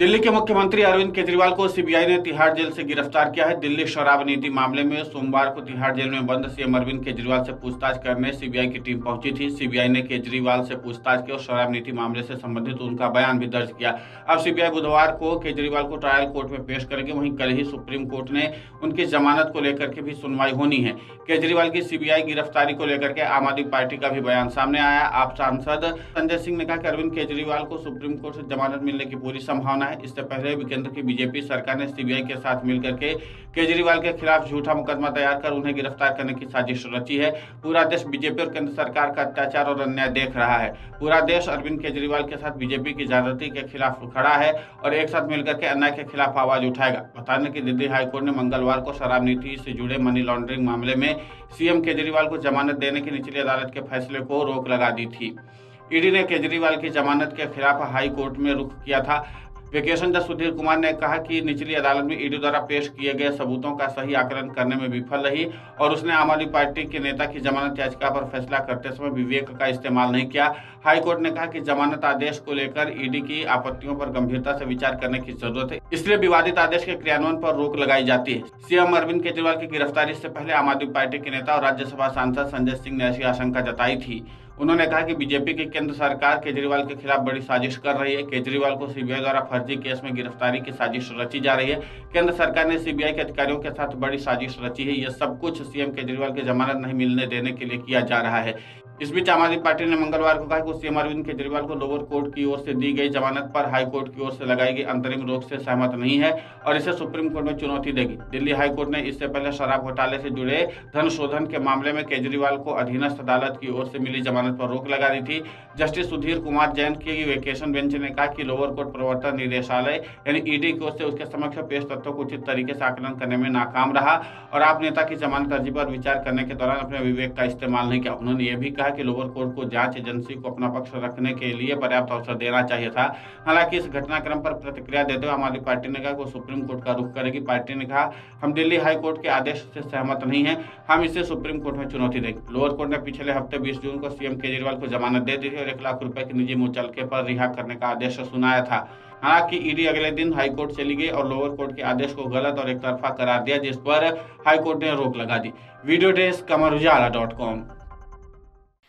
दिल्ली के मुख्यमंत्री अरविंद केजरीवाल को सीबीआई ने तिहाड़ जेल से गिरफ्तार किया है। दिल्ली शराब नीति मामले में सोमवार को तिहाड़ जेल में बंद सीएम अरविंद केजरीवाल से पूछताछ करने सीबीआई की टीम पहुंची थी। सीबीआई ने केजरीवाल से पूछताछ की और शराब नीति मामले से संबंधित उनका बयान भी दर्ज किया। अब सीबीआई बुधवार को केजरीवाल को ट्रायल कोर्ट में पेश करेगी। वहीं कल ही सुप्रीम कोर्ट ने उनकी जमानत को लेकर के भी सुनवाई होनी है। केजरीवाल की सीबीआई गिरफ्तारी को लेकर के आम आदमी पार्टी का भी बयान सामने आया। आप सांसद संजय सिंह ने कहा कि अरविंद केजरीवाल को सुप्रीम कोर्ट से जमानत मिलने की पूरी संभावना है। इससे पहले भी केंद्र की बीजेपी सरकार ने सीबीआई के साथ मिलकर के केजरीवाल के खिलाफ झूठा मुकदमा तैयार कर उन्हें गिरफ्तार करने की साजिश रची है। पूरा देश बीजेपी और केंद्र सरकार का अत्याचार और अन्याय देख रहा है। पूरा देश अरविंद केजरीवाल के साथ बीजेपी की ज्यादती के खिलाफ खड़ा है और एक साथ मिलकर के अन्याय के खिलाफ आवाज उठाएगा। बता दें कि दिल्ली हाईकोर्ट ने मंगलवार को शराब नीति से जुड़े मनी लॉन्ड्रिंग मामले में सीएम केजरीवाल को जमानत देने की निचली अदालत के फैसले को रोक लगा दी थी। ईडी ने केजरीवाल की जमानत के खिलाफ हाई कोर्ट में रुख किया था। वेकेशन जज सुधीर कुमार ने कहा कि निचली अदालत में ईडी द्वारा पेश किए गए सबूतों का सही आकलन करने में विफल रही और उसने आम आदमी पार्टी के नेता की जमानत याचिका पर फैसला करते समय विवेक का इस्तेमाल नहीं किया। हाई कोर्ट ने कहा कि जमानत आदेश को लेकर ईडी की आपत्तियों पर गंभीरता से विचार करने की जरूरत है, इसलिए विवादित आदेश के क्रियान्वयन पर रोक लगाई जाती है। सीएम अरविंद केजरीवाल की गिरफ्तारी से पहले आम आदमी पार्टी के नेता और राज्यसभा सांसद संजय सिंह ने ऐसी आशंका जताई थी। उन्होंने कहा कि बीजेपी की केंद्र सरकार केजरीवाल के खिलाफ बड़ी साजिश कर रही है। केजरीवाल को सीबीआई द्वारा फर्जी केस में गिरफ्तारी की साजिश रची जा रही है। केंद्र सरकार ने सीबीआई के अधिकारियों के साथ बड़ी साजिश रची है। यह सब कुछ सीएम केजरीवाल के जमानत नहीं मिलने देने के लिए किया जा रहा है। इस बीच आम आदमी पार्टी ने मंगलवार को कहा कि सीएम अरविंद केजरीवाल को लोअर कोर्ट की ओर से दी गई जमानत पर हाई कोर्ट की ओर से लगाई गई अंतरिम रोक से सहमत नहीं है और इसे सुप्रीम कोर्ट में चुनौती देगी। दिल्ली हाई कोर्ट ने इससे पहले शराब घोटाले से जुड़े धन शोधन के मामले में केजरीवाल को अधीनस्थ अदालत की ओर से मिली जमानत पर रोक लगा दी थी। जस्टिस सुधीर कुमार जैन की वेकेशन बेंच ने कहा कि लोअर कोर्ट प्रवर्तन निदेशालय यानी ईडी की ओर से उसके समक्ष पेश तथ्यों को उचित तरीके से आकलन करने में नाकाम रहा और आप नेता की जमानत अर्जी पर विचार करने के दौरान अपने विवेक का इस्तेमाल नहीं किया। उन्होंने यह भी कि लोअर कोर्ट को जांच एजेंसी को अपना पक्ष रखने के लिए पर्याप्त अवसर देना चाहिए था। हालांकि इस घटनाक्रम पर प्रतिक्रिया देते हुए आम आदमी पार्टी ने कहा कि सुप्रीम कोर्ट का रुख करेगी। पार्टी ने कहा, हम दिल्ली हाई कोर्ट के आदेश से सहमत नहीं हैं, हम इसे सुप्रीम कोर्ट में चुनौती देंगे। लोअर कोर्ट ने पिछले हफ्ते 20 जून को सीएम केजरीवाल को जमानत दे दी थी और 1 लाख रुपए के निजी मुचलके पर रिहा करने का आदेश सुनाया था। हालांकि ईडी अगले दिन हाई कोर्ट चली गई और लोअर कोर्ट के आदेश को गलत और एकतरफा करार दिया, जिस पर हाई कोर्ट ने रोक लगा दी। Video desk amarujala.com।